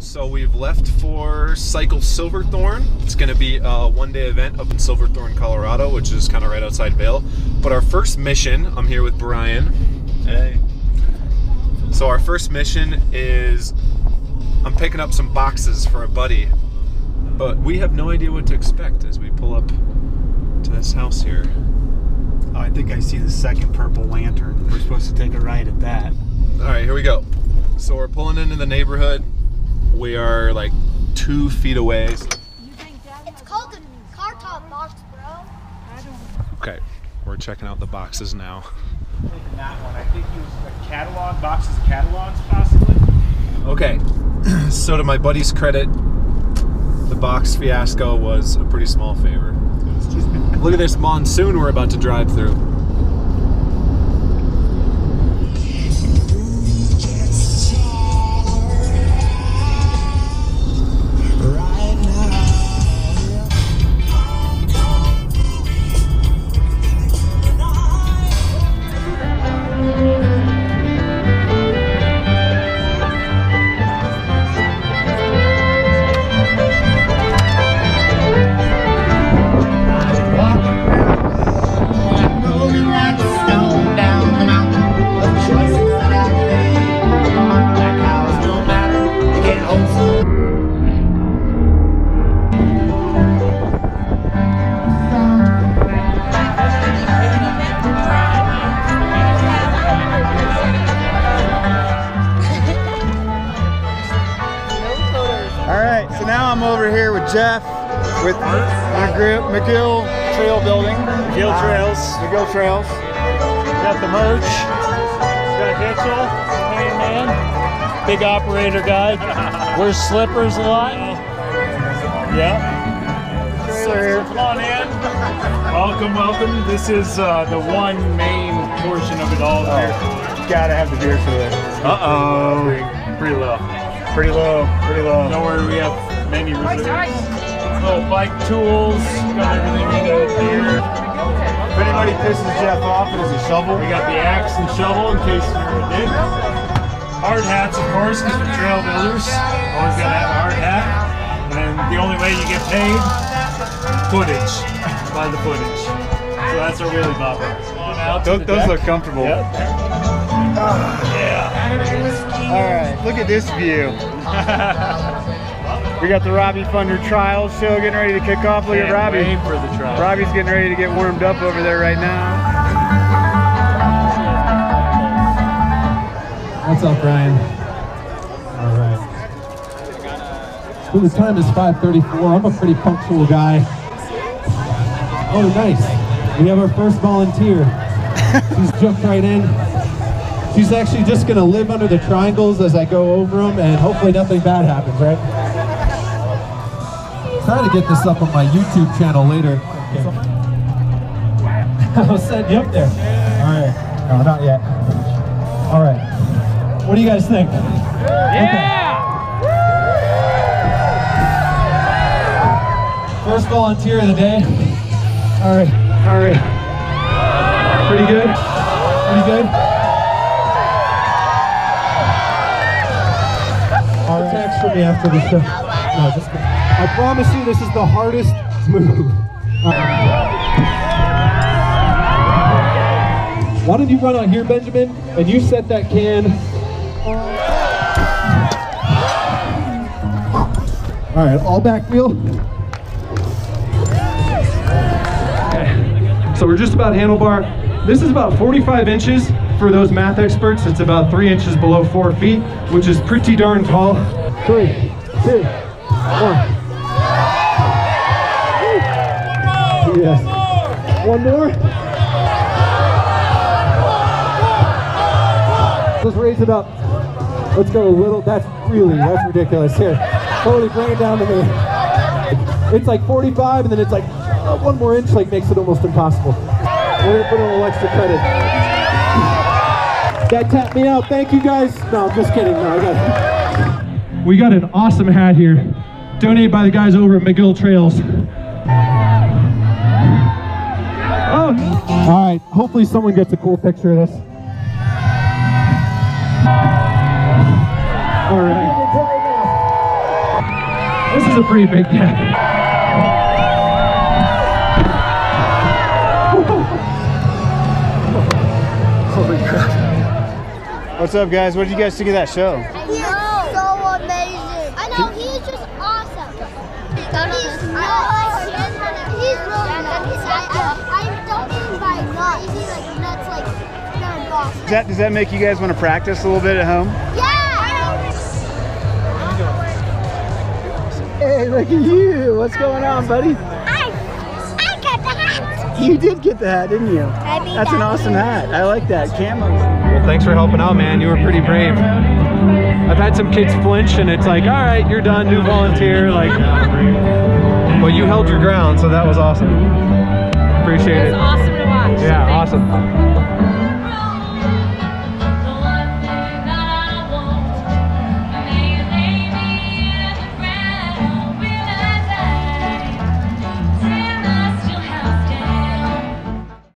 So we've left for Cycle Silverthorne. It's going to be a one-day event up in Silverthorne, Colorado, which is kind of right outside Vail. But our first mission, I'm here with Bryan. Hey. So our first mission is I'm picking up some boxes for a buddy. But we have no idea what to expect as we pull up to this house here. Oh, I think I see the second purple lantern. We're supposed to take a ride at that. All right, here we go. So we're pulling into the neighborhood. We are like 2 feet away. It's called the car top box, bro. I don't... Okay, we're checking out the boxes now. I think that one. I think it was a catalog, boxes of catalogs possibly. Okay, so to my buddy's credit, the box fiasco was a pretty small favor. Look at this monsoon we're about to drive through. Jeff with our group, McGill Trail Building. McGill Trails. McGill Trails. Got the merch. Got Hitchell, man. Big operator guy. Wears slippers a lot. Yeah. Sir. Come on in. Welcome, welcome. This is the one main portion of it all. Oh, gotta have the beer for this. Uh-oh. Pretty low. Pretty low. Pretty low. Don't worry, we have many reserves. Little bike tools, got everything we got here. If anybody pisses Jeff off, it is a shovel. We got the axe and shovel in case you ever did. Hard hats, of course, because we're trail builders. Always gotta have a hard hat. And the only way you get paid, footage. By the footage. So that's our wheelie bopper. Those look comfortable. Yep. Yeah. Alright, look at this view. We got the Robbie Pfunder trials show getting ready to kick off. Look at Robbie. For the trial. Robbie's getting ready to get warmed up over there right now. What's up, Bryan? All right. Well, the time is 5:34. I'm a pretty punctual guy. Oh, nice. We have our first volunteer. She's jumped right in. She's actually just going to live under the triangles as I go over them, and hopefully nothing bad happens, right? Try to get this up on my YouTube channel later. Okay. I'll set you up there. All right. No, not yet. All right. What do you guys think? Yeah! Okay. First volunteer of the day. All right. All right. Pretty good. Pretty good. All right. Text for me after the show. No, just kidding. I promise you, this is the hardest move. Why don't you run out here, Benjamin, and you set that can. All right, all back wheel. Okay. So we're just about handlebar. This is about 45 inches for those math experts. It's about 3 inches below 4 feet, which is pretty darn tall. 3, 2, 1. Yes. One more. Let's raise it up. Let's go a little. That's ridiculous. Here, totally bring it down to me. It's like 45, and then it's like one more inch, like makes it almost impossible. We're gonna put a little extra credit. That tapped me out. Thank you guys. No, I'm just kidding. No, I got it. We got an awesome hat here, donated by the guys over at McGill Trails. All right, hopefully someone gets a cool picture of this. All right. This is a pretty big day. What's up, guys? What did you guys think of that show? He is so amazing. I know, he is just awesome. He's really nuts. Does that make you guys want to practice a little bit at home? Yeah! Hey, look at you! What's going on, buddy? I got the hat! You did get the hat, didn't you? That's an awesome hat. I like that. Camo. Well, thanks for helping out, man. You were pretty brave. I've had some kids flinch, and it's like, all right, you're done, new volunteer. Like, but you held your ground, so that was awesome. Appreciate it. It was awesome to watch. Yeah, thanks. Awesome.